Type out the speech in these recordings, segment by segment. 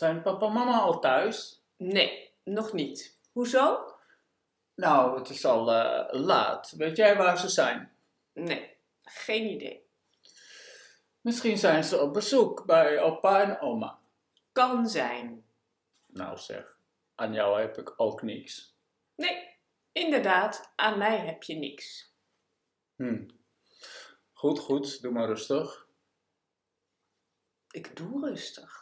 Zijn papa en mama al thuis? Nee, nog niet. Hoezo? Nou, het is al laat. Weet jij waar ze zijn? Nee, geen idee. Misschien zijn ze op bezoek bij opa en oma. Kan zijn. Nou zeg, aan jou heb ik ook niks. Nee, inderdaad, aan mij heb je niks. Goed, goed, doe maar rustig. Ik doe rustig.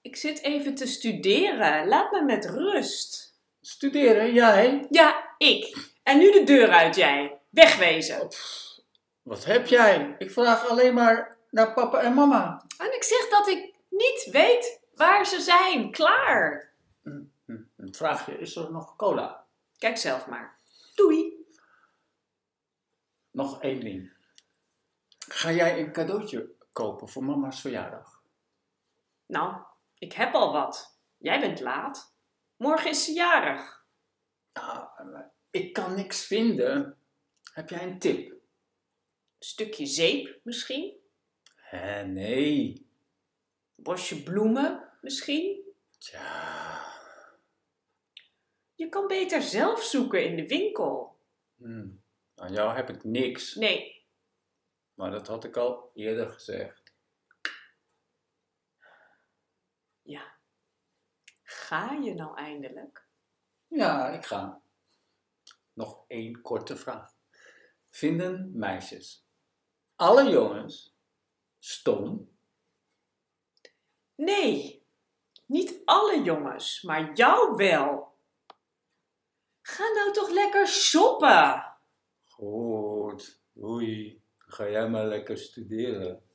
Ik zit even te studeren, laat me met rust. Studeren, jij? Ja, ik. En nu de deur uit, jij. Wegwezen. Pff, wat heb jij? Ik vraag alleen maar naar papa en mama. En ik zeg dat ik niet weet waar ze zijn. Klaar. Vraag je, is er nog cola? Kijk zelf maar. Doei. Nog één ding. Ga jij een cadeautje kopen voor mama's verjaardag? Nou, ik heb al wat. Jij bent laat. Morgen is ze jarig. Ik kan niks vinden. Heb jij een tip? Een stukje zeep misschien? Nee. Een bosje bloemen misschien? Tja. Je kan beter zelf zoeken in de winkel. Aan jou heb ik niks. Nee. Maar dat had ik al eerder gezegd. Ja. Ga je nou eindelijk? Ja, ik ga. Nog één korte vraag. Vinden meisjes alle jongens stom? Nee, niet alle jongens, maar jou wel. Ga nou toch lekker shoppen. Goed, doei. Ga jij maar lekker studeren.